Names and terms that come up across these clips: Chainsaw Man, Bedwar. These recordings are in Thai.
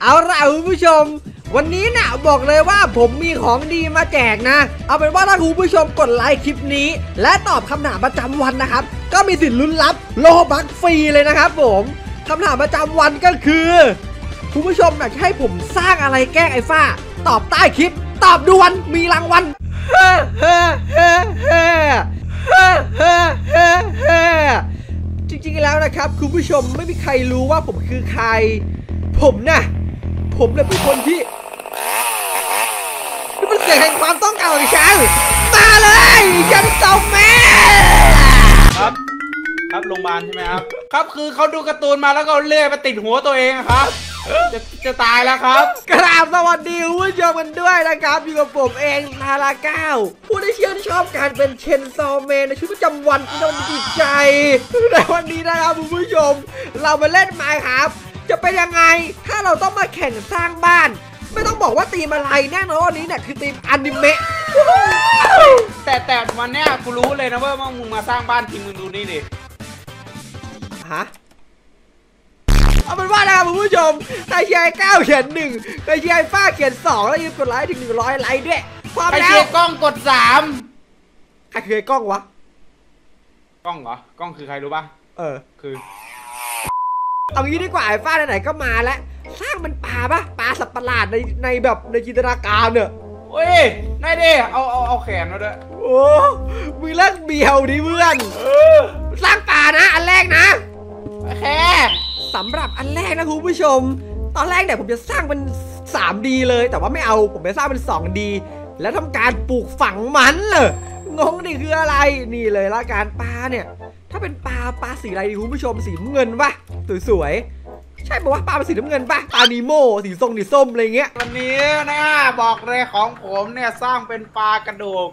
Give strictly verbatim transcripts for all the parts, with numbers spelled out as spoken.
เอาละคุณผู้ชมวันนี้นะบอกเลยว่าผมมีของดีมาแจกนะเอาเป็นว่าถ้าคุณผู้ชมกดไลค์คลิปนี้และตอบคำถามประจำวันนะครับก็มีสิทธิ์ลุ้นรับโลบัคฟรีเลยนะครับผมคำถามประจำวันก็คือคุณผู้ชมอยากให้ผมสร้างอะไรแกล้งไอ้ฝ้าตอบใต้คลิปตอบด่วนมีรางวัลจริงๆแล้วนะครับคุณผู้ชมไม่มีใครรู้ว่าผมคือใครผมนะผมเลยเป็นคนที่มันเกิดแห่งความต้องการของฉันมาเลยฉันส่งแม่ครับครับโรงพยาบาลใช่ไหมครับครับคือเขาดูการ์ตูนมาแล้วก็เลื่อยมาติดหัวตัวเองครับจะจะตายแล้วครับกราบสวัสดีคุณผู้ชมกันด้วยนะครับอยู่กับผมเองทาราเก้าผู้ที่เชื่อที่ชอบการเป็นเชนซอมเมนในชีวิตประจำวันที่โดนจิตใจในวันนี้นะครับคุณผู้ชมเรามาเล่นไมค์ครับจะเป็นยังไงถ้าเราต้องมาแข่งสร้างบ้านไม่ต้องบอกว่าตีมอะไรแน่นอนวันนี้เนี่ยคือตีมอนิเมะแต่แต่วันนี้กูรู้เลยนะว่ามึงมาสร้างบ้านทีมึงดูนี่ดิฮะเอาเป็นว่านะครับคุณผู้ชมใครเชียร์เก้าเขียนหนึ่งใครเชียร์ฝ้าเขียนสองแล้วยืนกดไลค์ถึงหนึ่งร้อยไลค์ด้วยพร้อมแล้วใครเชียร์กล้องกดสามใครเชียร์กล้องวะกล้องเหรอกล้องคือใครรู้ป่ะเออคือเอางี้ดีกว่าไอ้ฝ้าไหนๆก็มาแล้วสร้างมันปลาป่ะปลาสัตว์ประหลาดในในแบบในจินตนาการเนี่ยโอ้ยได้ดิเอาเอาเอาแขนมาด้วยโอ้มึงเลิกเบี่ยวดิเพื่อนสร้างปลานะอันแรกนะแค่สำหรับอันแรกนะคุณผู้ชมตอนแรกเนี่ยผมจะสร้างเป็น สามดี เลยแต่ว่าไม่เอาผมไปสร้างเป็น สองดี แล้วทำการปลูกฝังมันเลยงงนี่คืออะไรนี่เลยละการปลาเนี่ยถ้าเป็นปลาปลาสีอะไรดีคุณผู้ชมสีเงินป่ะสวยๆใช่ป่ะว่าปลาเป็นสีน้ำเงินป่ะปลานีโม่สีส้มสีส้มอะไรเงี้ยวันนี้นะบอกเลยของผมเนี่ยสร้างเป็นปลากระดูก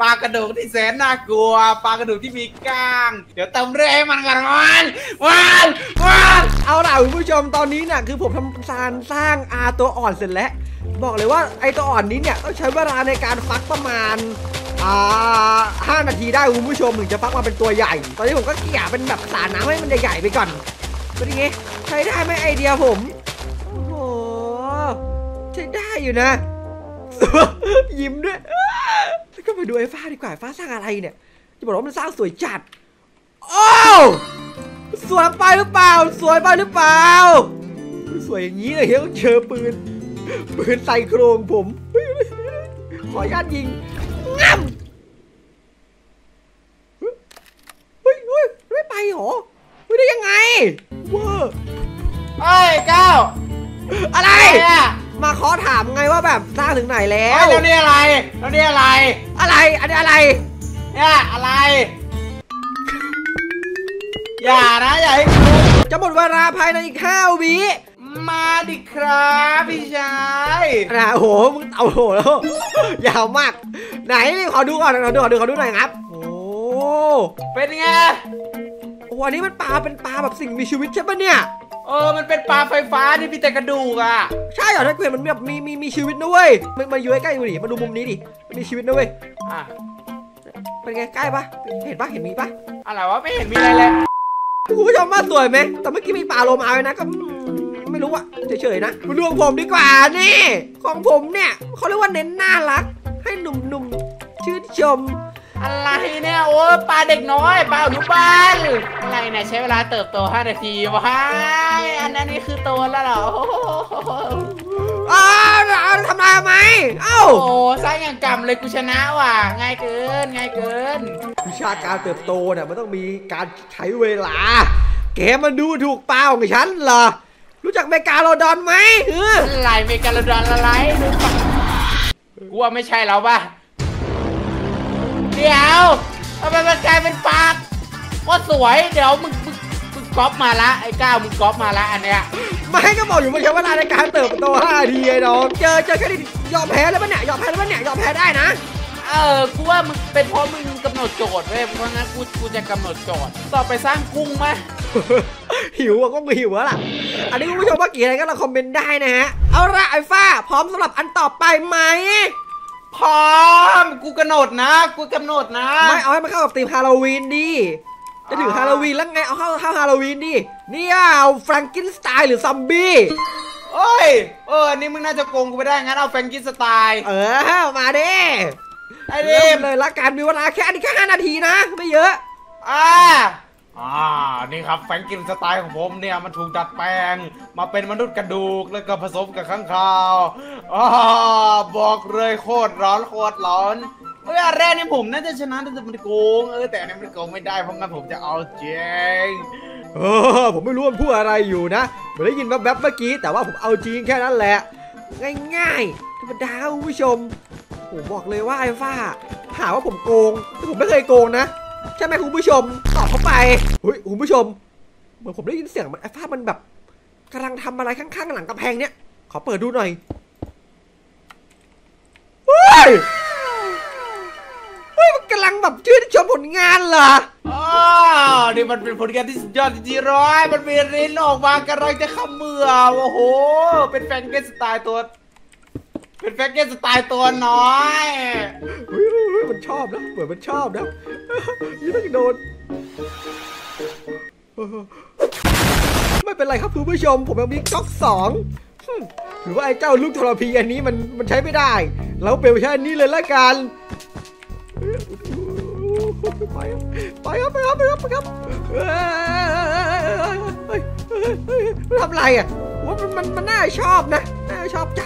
ปลากระดูกที่แสนน่ากลัวปลากระดูกที่มีก้างเดี๋ยวเติมเรื่อยให้มันกันวันวันวันเอาล่ะคุณผู้ชมตอนนี้เนี่ยคือผมทำการสร้างอาตัวอ่อนเสร็จแล้วบอกเลยว่าไอตัวอ่อนนี้เนี่ยต้องใช้เวลาในการฟักประมาณอ่าห้านาทีได้คุณผู้ชมถึงจะฟักมาเป็นตัวใหญ่ตอนนี้ผมก็เกี่ยเป็นแบบสารน้ำให้มันใหญ่ๆไปก่อนเป็นยังไงใช้ได้ไหมไอเดียผมโอ้โหใช้ได้อยู่นะยิ้มด้วยแล้วก็ไปดูไอ้ฟ้าดีกว่าฟ้าสร้างอะไรเนี่ยจะบอกว่ามันสร้างสวยจัดโอ้สวยไปหรือเปล่าสวยไปหรือเปล่าสวยอย่างนี้เลยเฮ้ยเจอปืนปืนใส่โครงผมขออนุญาตยิงง่ำเฮ้ยเฮ้ยไม่ไปหรอไม่ได้ยังไงเวอร์เอ้ยเก้าอะไรมาขอถามไงว่าแบบสร้างถึงไหนแล้วแล้วนี่อะไรแล้วนี่อะไรอะไรอันนี้อะไรเนี่ยอะไรอย่านะอย่าให้กูจะหมดเวลาภายในอีกห้าวิมาดิครับพี่ชายนะโหมึงเอาโหแล้วยาวมากไหนนี่ขอดูก่อนขอดูขอดูขอดูหน่อยครับโอ้เป็นไงโอ้อันนี้มันปลาเป็นปลาแบบสิ่งมีชีวิตใช่ปะเนี่ยเออมันเป็นปลาไฟฟ้าที่มีแต่กระดูกอ่ะใช่เหรอถ้าเกิดมันแบบมีมีมีชีวิตนะเว้ยมันมาอยู่ใกล้ๆดูดิมาดูมุมนี้ดิมันมีชีวิตนะเว้ยอ่ะเป็นไงใกล้ปะเห็นปะเห็นมีปะอะไรวะไม่เห็นมีอะไรเลยคุณผู้ชมว่าสวยไหมแต่เมื่อกี้มีปลาโลมาเลยนะก็ไม่รู้อะเฉยๆนะมาดูของผมดีกว่านี่ของผมเนี่ยเขาเรียกว่าเน้นน่ารักให้หนุ่มๆชื่นชมอะไรเนี่ยโอ้ปลาเด็กน้อยปลาหนูปลาอะไรเนี่ยใช้เวลาเติบโตห้านาทีว้ายอันนั้นนี่คือโตแล้วเหรออ้าวทำลายไหมเอ้าโอ้สร้างอย่างกรรมเลยกูชนะว่ะง่ายเกินง่ายเกินวิชาการเติบโตเนี่ยมันต้องมีการใช้เวลาแกมันดูถูกเปล่าของฉันเหรอรู้จักเมกาโลดอนไหมเอออะไรเมกาโลดอนอะไรกูว่าไม่ใช่เราป่ะเดี๋ยวทำไมมันกลายเป็นปากก็สวยเดี๋ยวมึงมึงก๊อปมาละไอ้ก้าวมึงก๊อปมาละอันเนี้ยไม่ก็บอกอยู่ว่าใช้เวลาในการเติบโตห้านาทีไอ้น้องเจอเจอแค่นี้ยอมแพ้แล้วป่ะเนี่ยยอมแพ้แล้วป่ะเนี่ยยอมแพ้ได้นะเออกูว่ามึงเป็นเพราะมึงกำหนดโจทย์เว้ยเพราะงั้นกูกูจะกำหนดโจทย์ต่อไปสร้างกุ้งไหมหิวก็หิวแล้วล่ะอันนี้คุณผู้ชมว่ากี่อะไรก็เราคอมเมนต์ได้นะฮะเอาละไอ้ฝ้าพร้อมสำหรับอันต่อไปไหมพร้อมกูกำหนดนะกูกำหนดนะไม่เอาให้มันเข้ากับธีมฮาโลวีนดิจะถึงฮาโลวีนแล้วไงเอาเข้าเข้าฮาโลวีนดินี่เอาแฟรงกินสไตน์หรือซอมบี้ เอ้ยเออนี่มึงน่าจะโกงกูไปได้งั้นเอาแฟรงกี้สไตล์เออมาดิไอ้เริ่มเลยละกันมีเวลาแค่นี้แค่ห้านาทีนะไม่เยอะอ่าอ่านี่ครับแฟรงกี้สไตล์ของผมเนี่ยมันถูกดัดแปลงมาเป็นมนุษย์กระดูกแล้วก็ผสมกับข้างคาวอ่าบอกเลยโคตรร้อนโคตรร้อนเออแรกนี่ผมน่าจะชนะแต่มันโกงเออแต่อันนี้มันโกงไม่ได้เพราะงั้นผมจะเอาจริงเออผมไม่รู้ว่าพูดอะไรอยู่นะผมได้ยินแวบๆเมื่อกี้แต่ว่าผมเอาจริงแค่นั้นแหละง่ายๆธรรมดาคุณผู้ชมผมบอกเลยว่าไอ้ฟ้าหาว่าผมโกงแต่ผมไม่เคยโกงนะใช่ไหมคุณผู้ชมตอบเข้าไปเฮ้ยคุณผู้ชมเหมือนผมได้ยินเสียงมันไอ้ฟ้ามันแบบกำลังทำอะไรข้างๆหลังกำแพงเนี้ยขอเปิดดูหน่อยเฮ้ยเฮ้ยมันกำลังแบบชื่นชมผลงานเหรอนี่มันเป็นผลงานที่สุดยอดจริงๆร้อยมันมีริ้นออกมากระไรจะขมือโอ้โหเป็นแฟนเกสสไตล์ตัวเป็นแฟนเกสสไตล์ตัวน้อยมันชอบนะเหมือนมันชอบนะนี่มันโดนไม่เป็นไรครับคุณผู้ชมผมยังมีก๊อกสองหรือว่าไอ้เจ้าลูกทรพีอันนี้มันมันใช้ไม่ได้แล้วเปลี่ยนใช้อันนี้เลยละกันไปไปครับไปครับไปครับไปครับทำไรอ่ะว่ามันมันน่าชอบนะน่าชอบใจ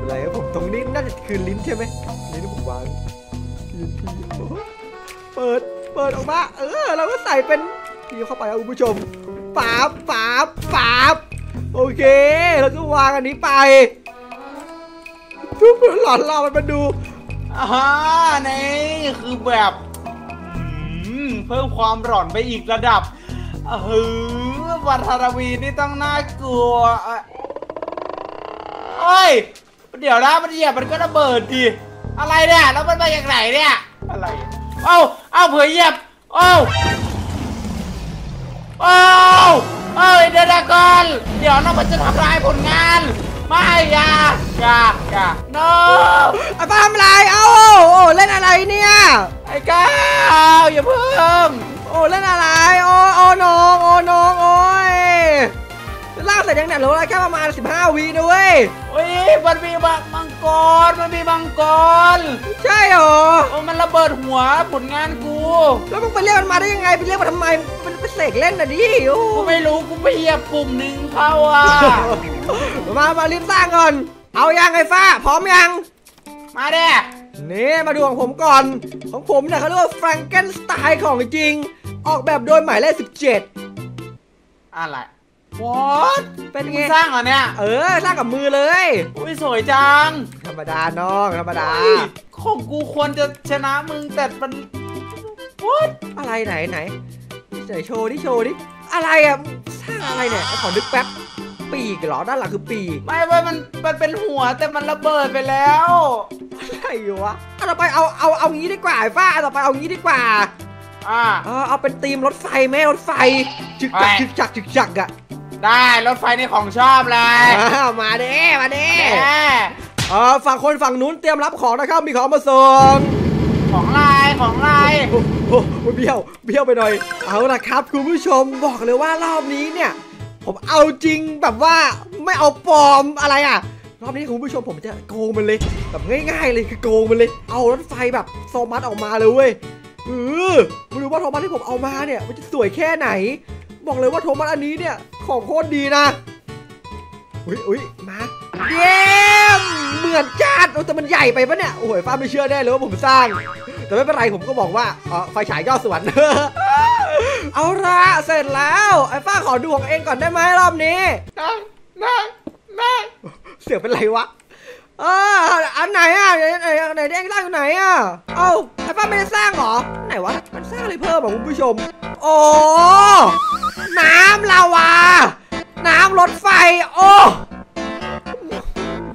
อะไรครับผมตรงนี้น่าจะคือลิ้นใช่ไหมลิ้นผมวางเปิดเปิดออกมาเออเราก็ใส่เป็นทีเข้าไปครับคุณผู้ชมป๋าป๋าป๋าโอเคเราก็วางอันนี้ไปทุกคนหลอนเรามันมาดูอ่านี่คือแบบเพิ่มความหลอนไปอีกระดับเฮ้ยวัฒนวีนี่ต้องน่ากลัวเอ้ยเดี๋ยวนะมันเหยียบมันก็ระเบิดดิอะไรเนี่ยแล้วมันมาอย่างไหนเนี่ยอะไรเอ้าเอ้าเผยเหยียบเอ้าเอ้าเอ้ยเดี๋ยวก่อนเดี๋ยวน้องมันจะทำลายผลงานไม่ยากากาโน้อาบ้าอะไรเอ้าเล่นอะไรเนี่ยไอ้ก้าวอย่าเพิ่มโอ้เล่นอะไรโอ้โอ้น้องโอ้น้องโอ้ยลากเสร็จยังเนี่ยเหลือแค่ประมาณสิบห้าวินะเว้ยโอ้ยมันมีมังกรมันมีมังกรใช่หรอโอ้มันระเบิดหัวผลงานกูแล้วมึงไปเรียกมันมาได้ยังไงไปเรียกมันทำไมมันไปเสกเล่นน่ะดิกูไม่รู้กูไปเหยียบปุ่มหนึ่งเข้าอ่ะมามารีบสร้างก่อนเอายังไอ้ฟ้าพร้อมยังมาเด้นี่มาดูของผมก่อนของผมเนี่ยเขาเรียกว่าแฟรงเกนสไตล์ของจริงออกแบบโดยหมายเลขสิบเจ็ดอะไรวอดเป็นไงสร้างเหรอเนี่ยเออสร้างกับมือเลยอุ้ยสวยจังธรรมดาน้องธรรมดาของกูควรจะชนะมึงแต่มันวอดอะไรไหนไหนเดี๋ยวโชว์ดิโชว์ดิอะไรอ่ะสร้างอะไรเนี่ยขอนึกแป๊บปีกเหรอด้านหลังคือปีกไม่ว่ามันมันเป็นหัวแต่มันระเบิดไปแล้วอะไรอยู่วะเอาต่อไปเอาเอาเอางี้ดีกว่าไอ้ฟ้าเอาต่อไปเอางี้ดีกว่าอ่าเอาเป็นธีมรถไฟแม่รถไฟจึกจักจึกจักจึกจักอะได้รถไฟในของชอบเลยมาเด้มาเด้เออฝั่งคนฝั่งนู้นเตรียมรับของนะครับมีของมาส่งของลายของลายโอ้โหเบี้ยวเบี้ยวไปหน่อยเอาล่ะครับคุณผู้ชมบอกเลยว่ารอบนี้เนี่ยผมเอาจริงแบบว่าไม่เอาปลอมอะไรอ่ะรอบนี้คุณผู้ชมผมจะโกงมันเลยแบบง่ายๆเลยคือโกงมันเลยเอารถไฟแบบโซมัสออกมาเลยเว้ยเออไม่รู้ว่าโทมัสที่ผมเอามาเนี่ยมันจะสวยแค่ไหนบอกเลยว่าโทมัสอันนี้เนี่ยของโคตรดีนะอุ้ยอุ้ยมาเยี่ยมเหมือนจัดแต่มันใหญ่ไปปะเนี่ยโอ้โหฟ้าไม่เชื่อแน่เลยว่าผมสร้างแต่ไม่เป็นไรผมก็บอกว่าอ๋อไฟฉายยอดสวรรค์เอาละเสร็จแล้วไอ้ฟ้าขอดูของเองก่อนได้ไหมรอบนี้นั่งนั่งนั่งเสียงเป็นไรวะเอออันไหนอ่ะไหนไหนไหนเองสร้างอยู่ไหนอ่ะเอ้าไอ้ฟ้าไม่ได้สร้างหรอไหนวะมันสร้างอะไรเพิ่มอ่ะคุณผู้ชมโอ้น้ำลาวาน้ำรถไฟโอ้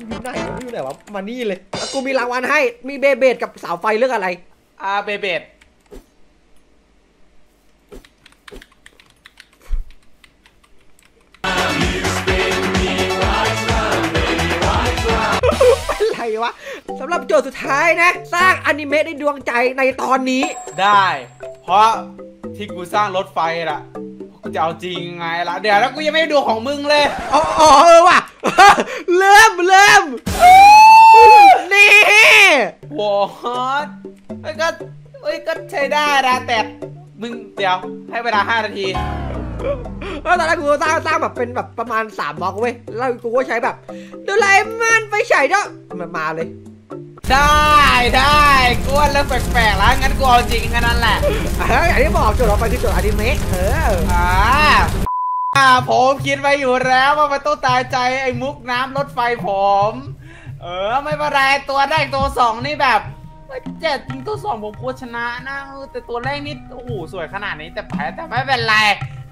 อยู่ไหนอยู่ไหนวะมานี่เลยกูมีรางวัลให้มีเบเบดกับเสาไฟเรื่องอะไรอ่าเบเบดสำหรับโจทย์สุดท้ายนะสร้างอนิเมะในดวงใจในตอนนี้ได้เพราะที่กูสร้างรถไฟล่ะกูจะเอาจริงไงล่ะเดี๋ยวแล้วกูยังไม่ดูของมึงเลยอ๋อเออว่ะ มเริ่มนี่วอดไอ้ก็ไอ้ก็ใช้ได้นะแต่มึงเดี๋ยวให้เวลาห้านาทีแล้วตอนแรกกูสร้างสร้างแบบเป็นแบบประมาณสามบล็อกเว้ยแล้วกูก็ใช้แบบโดราเอมอนไปใช้ด้วยมันมาเลยได้ได้กวนแล้วแปลกๆแล้วงั้นกูเอาจริงแค่นั้นแหละอย่างที่บอกจบเราไปที่จบอนิเมะเอออ่าผมคิดไว้อยู่แล้วว่ามันต้องตายใจไอ้มุกน้ำรถไฟผมเออไม่เป็นไรตัวแรกตัวสองนี่แบบเจ็ดตัวสองผมกลัวชนะนะแต่ตัวแรกนี่โอ้โหสวยขนาดนี้แต่แพ้แต่ไม่เป็นไร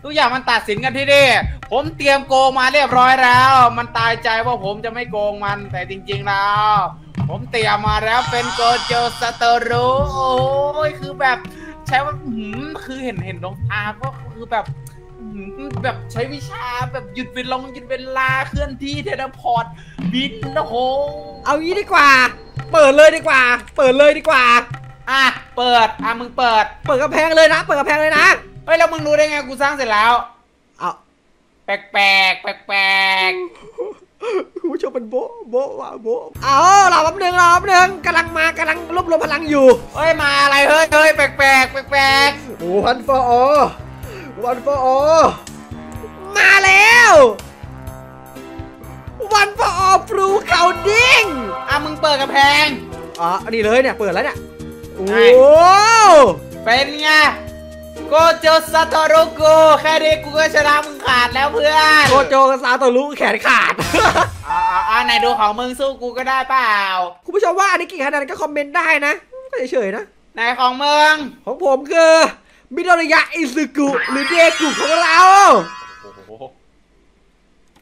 ทุกอย่างมันตัดสินกันที่นี่ผมเตรียมโกงมาเรียบร้อยแล้วมันตายใจว่าผมจะไม่โกงมันแต่จริงๆแล้วผมเตรียมมาแล้วเป็นโกโจสโตรุโอ้ยคือแบบใช้ว่าหืมคือเห็นเห็นน้องอาก็คือแบบแบบใช้วิชาแบบหยุดเวลาหยุดเวลาเคลื่อนที่เทเลพอร์ตบินนะโหเอางี้ดีกว่าเปิดเลยดีกว่าเปิดเลยดีกว่าอ่ะเปิดอ่ะมึงเปิดเปิดกระแพงเลยนะเปิดกระแพงเลยนะเฮ้ยแล้วมึงรู้ได้ไงกูสร้างเสร็จแล้วเอาแปลกแปลกแปลกแปลกกูชอบเป็นโบโบว่ะโบเอาเราแป๊บนึงเราแป๊บนึงกำลังมากำลังรวบรวมพลังอยู่เฮ้ยมาอะไรเฮ้ยเฮ้ยแปลกแปลกแปลกโอ้วันฟอร์วันฟอร์มาแล้ววันฟอร์ปลูเขาดิ้งอ่ะมึงเปิดกระแพงอ๋ออันนี้เลยเนี่ยเปิดแล้วเนี่ยโอ้เป็นไงโกโจซาโตรุโกแค่นี้กูก็ชนะมึงขาดแล้วเพื่อนโกโจซาโตรุแขนขาดอ่าอ่าไหนดูของมึงสู้กูก็ได้เปล่าคุณผู้ชมว่าอันนี้กี่คะแนนก็คอมเมนต์ได้นะก็เฉยๆนะไหนของมึงของผมคือมิโดริยะอิซึกุหรือเดกุของเรา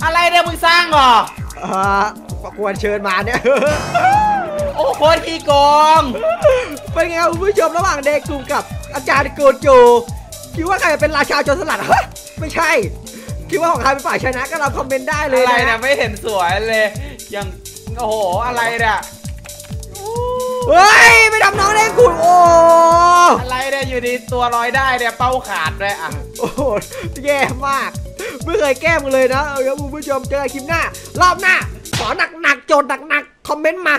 อะไรเนี่ยมึงสร้างเหรออ่าควรเชิญมาเนี่ยโอ้โหที่กองเป็นไงคุณผู้ชมระหว่างเดกุกับอาจารย์โกโจคิดว่าใครเป็นราชาโจรสลัดฮะไม่ใช่คิดว่าของใครเป็นฝ่ายชนะก็เราคอมเมนต์ได้เลยอะไรนะไม่เห็นสวยเลยอย่างโอ้โหอะไรเนี่ยเฮ้ยไม่ทำน้องเด็กกูโอ้อะไรเนี่ยอยู่ดีตัวลอยได้เนี่ยเป้าขาดเลยอ่ะโอ้โหแย่มากไม่เคยแก้มึงเลยนะเอาละคุณผู้ชมเจอคลิปหน้ารอบหน้าขอหนักๆโจรหนักๆคอมเมนต์มา